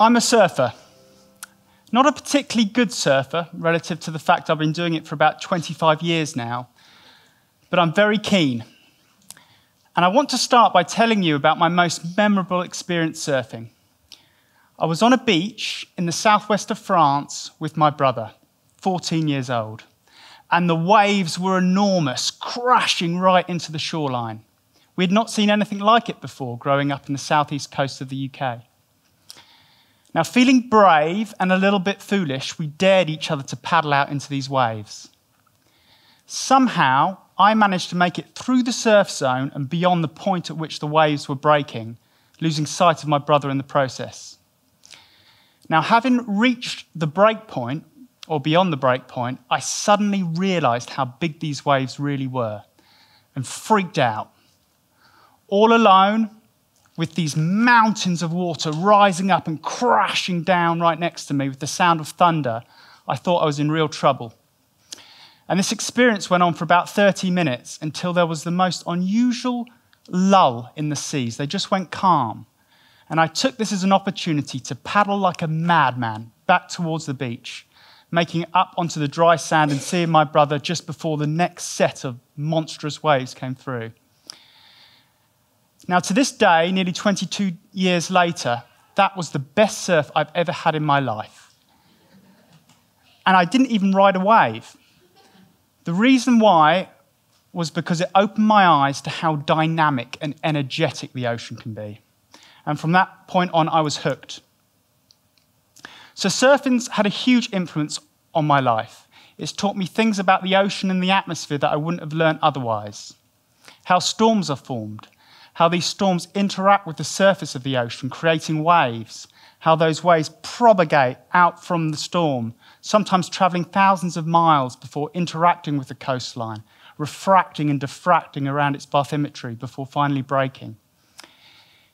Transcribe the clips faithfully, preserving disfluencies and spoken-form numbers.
I'm a surfer. Not a particularly good surfer, relative to the fact I've been doing it for about twenty-five years now, but I'm very keen. And I want to start by telling you about my most memorable experience surfing. I was on a beach in the southwest of France with my brother, fourteen years old, and the waves were enormous, crashing right into the shoreline. We had not seen anything like it before growing up in the southeast coast of the U K. Now, feeling brave and a little bit foolish, we dared each other to paddle out into these waves. Somehow, I managed to make it through the surf zone and beyond the point at which the waves were breaking, losing sight of my brother in the process. Now, having reached the break point, or beyond the break point, I suddenly realized how big these waves really were and freaked out. All alone, with these mountains of water rising up and crashing down right next to me with the sound of thunder, I thought I was in real trouble. And this experience went on for about thirty minutes until there was the most unusual lull in the seas. They just went calm. And I took this as an opportunity to paddle like a madman back towards the beach, making it up onto the dry sand and seeing my brother just before the next set of monstrous waves came through. Now, to this day, nearly twenty-two years later, that was the best surf I've ever had in my life. And I didn't even ride a wave. The reason why was because it opened my eyes to how dynamic and energetic the ocean can be. And from that point on, I was hooked. So surfing's had a huge influence on my life. It's taught me things about the ocean and the atmosphere that I wouldn't have learned otherwise. How storms are formed, how these storms interact with the surface of the ocean, creating waves, how those waves propagate out from the storm, sometimes traveling thousands of miles before interacting with the coastline, refracting and diffracting around its bathymetry before finally breaking.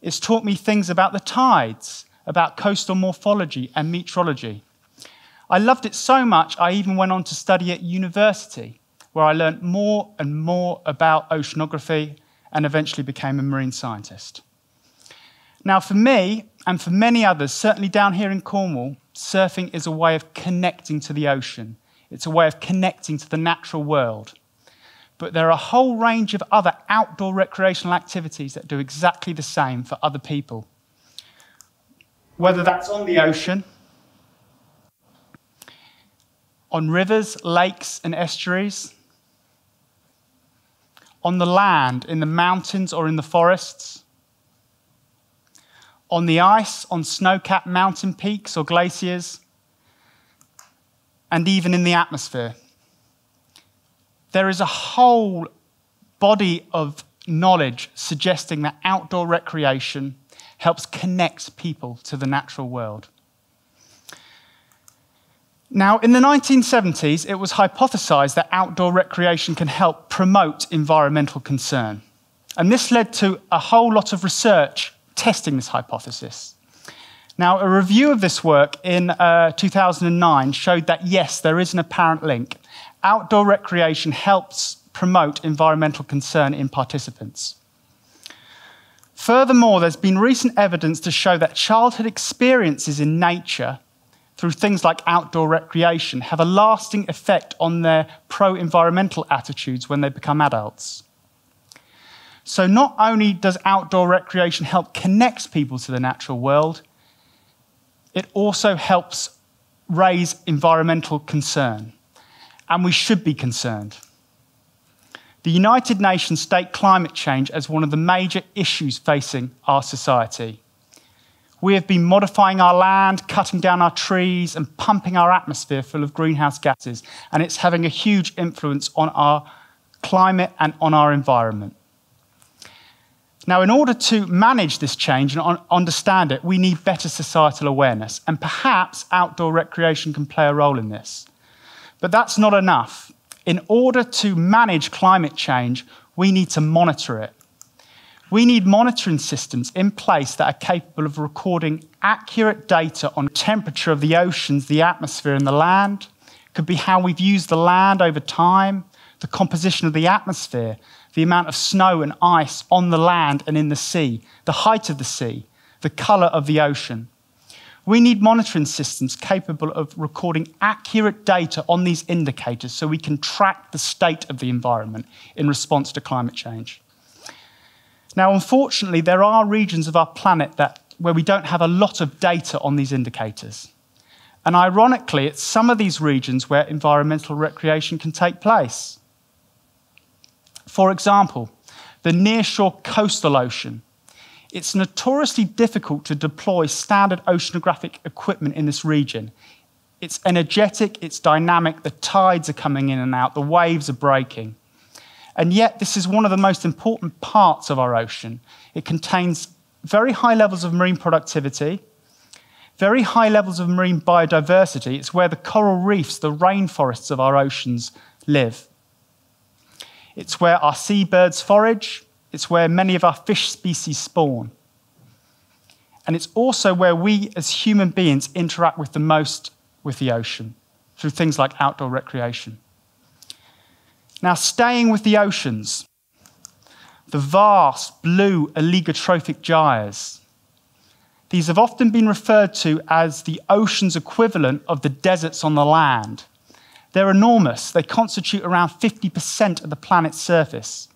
It's taught me things about the tides, about coastal morphology and meteorology. I loved it so much, I even went on to study at university, where I learned more and more about oceanography and eventually became a marine scientist. Now, for me, and for many others, certainly down here in Cornwall, surfing is a way of connecting to the ocean. It's a way of connecting to the natural world. But there are a whole range of other outdoor recreational activities that do exactly the same for other people. Whether that's on the ocean, on rivers, lakes, and estuaries, on the land, in the mountains or in the forests, on the ice, on snow-capped mountain peaks or glaciers, and even in the atmosphere. There is a whole body of knowledge suggesting that outdoor recreation helps connect people to the natural world. Now, in the nineteen seventies, it was hypothesized that outdoor recreation can help promote environmental concern. And this led to a whole lot of research testing this hypothesis. Now, a review of this work in uh, two thousand nine showed that, yes, there is an apparent link. Outdoor recreation helps promote environmental concern in participants. Furthermore, there's been recent evidence to show that childhood experiences in nature through things like outdoor recreation have a lasting effect on their pro-environmental attitudes when they become adults. So not only does outdoor recreation help connect people to the natural world, it also helps raise environmental concern. And we should be concerned. The United Nations state climate change as one of the major issues facing our society. We have been modifying our land, cutting down our trees, and pumping our atmosphere full of greenhouse gases, and it's having a huge influence on our climate and on our environment. Now, in order to manage this change and understand it, we need better societal awareness, and perhaps outdoor recreation can play a role in this. But that's not enough. In order to manage climate change, we need to monitor it. We need monitoring systems in place that are capable of recording accurate data on temperature of the oceans, the atmosphere, and the land. It could be how we've used the land over time, the composition of the atmosphere, the amount of snow and ice on the land and in the sea, the height of the sea, the colour of the ocean. We need monitoring systems capable of recording accurate data on these indicators so we can track the state of the environment in response to climate change. Now, unfortunately, there are regions of our planet that, where we don't have a lot of data on these indicators. And ironically, it's some of these regions where environmental recreation can take place. For example, the nearshore coastal ocean. It's notoriously difficult to deploy standard oceanographic equipment in this region. It's energetic, it's dynamic, the tides are coming in and out, the waves are breaking. And yet, this is one of the most important parts of our ocean. It contains very high levels of marine productivity, very high levels of marine biodiversity. It's where the coral reefs, the rainforests of our oceans live. It's where our seabirds forage. It's where many of our fish species spawn. And it's also where we, as human beings, interact with the most with the ocean through things like outdoor recreation. Now, staying with the oceans, the vast blue oligotrophic gyres. These have often been referred to as the ocean's equivalent of the deserts on the land. They're enormous. They constitute around fifty percent of the planet's surface.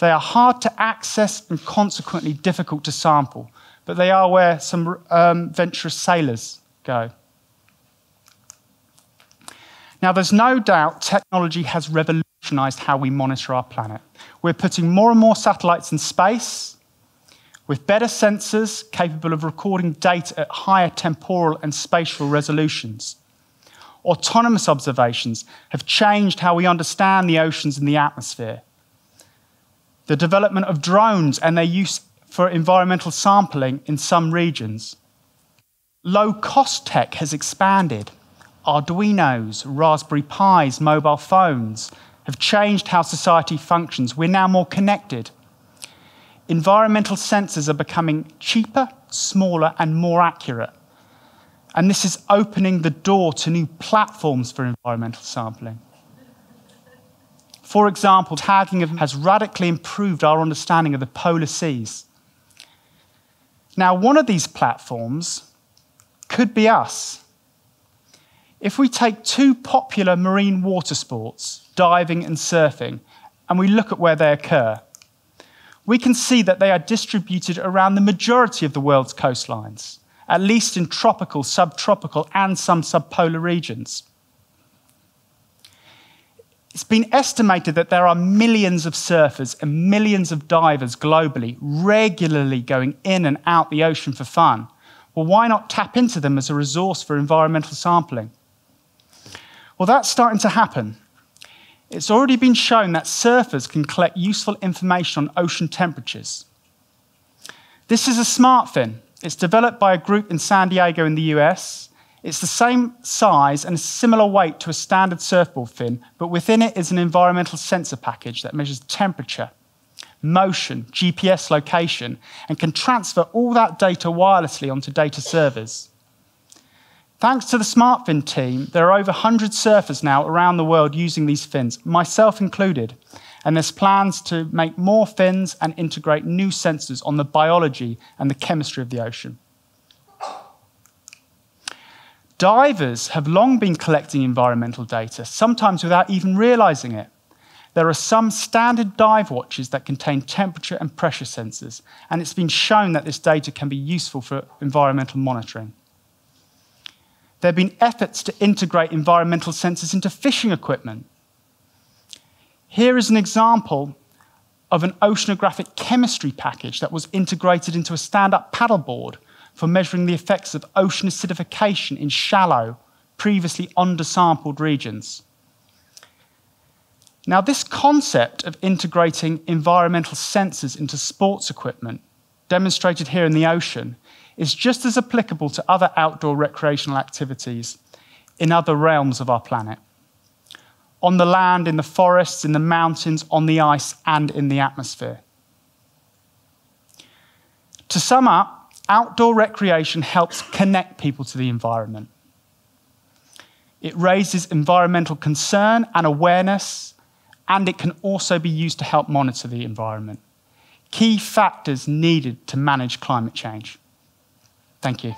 They are hard to access and consequently difficult to sample, but they are where some um, venturous sailors go. Now, there's no doubt technology has revolutionized how we monitor our planet. We're putting more and more satellites in space with better sensors capable of recording data at higher temporal and spatial resolutions. Autonomous observations have changed how we understand the oceans and the atmosphere. The development of drones and their use for environmental sampling in some regions. Low-cost tech has expanded. Arduinos, Raspberry Pis, mobile phones have changed how society functions. We're now more connected. Environmental sensors are becoming cheaper, smaller, and more accurate. And this is opening the door to new platforms for environmental sampling. For example, tagging has radically improved our understanding of the polar seas. Now, one of these platforms could be us. If we take two popular marine water sports, diving and surfing, and we look at where they occur, we can see that they are distributed around the majority of the world's coastlines, at least in tropical, subtropical, and some subpolar regions. It's been estimated that there are millions of surfers and millions of divers globally regularly going in and out the ocean for fun. Well, why not tap into them as a resource for environmental sampling? Well, that's starting to happen. It's already been shown that surfers can collect useful information on ocean temperatures. This is a Smartfin. It's developed by a group in San Diego in the U S. It's the same size and a similar weight to a standard surfboard fin, but within it is an environmental sensor package that measures temperature, motion, G P S location, and can transfer all that data wirelessly onto data servers. Thanks to the Smartfin team, there are over one hundred surfers now around the world using these fins, myself included, and there's plans to make more fins and integrate new sensors on the biology and the chemistry of the ocean. Divers have long been collecting environmental data, sometimes without even realizing it. There are some standard dive watches that contain temperature and pressure sensors, and it's been shown that this data can be useful for environmental monitoring. There have been efforts to integrate environmental sensors into fishing equipment. Here is an example of an oceanographic chemistry package that was integrated into a stand-up paddleboard for measuring the effects of ocean acidification in shallow, previously undersampled regions. Now, this concept of integrating environmental sensors into sports equipment, demonstrated here in the ocean, is just as applicable to other outdoor recreational activities in other realms of our planet. On the land, in the forests, in the mountains, on the ice, and in the atmosphere. To sum up, outdoor recreation helps connect people to the environment. It raises environmental concern and awareness, and it can also be used to help monitor the environment. Key factors needed to manage climate change. Thank you.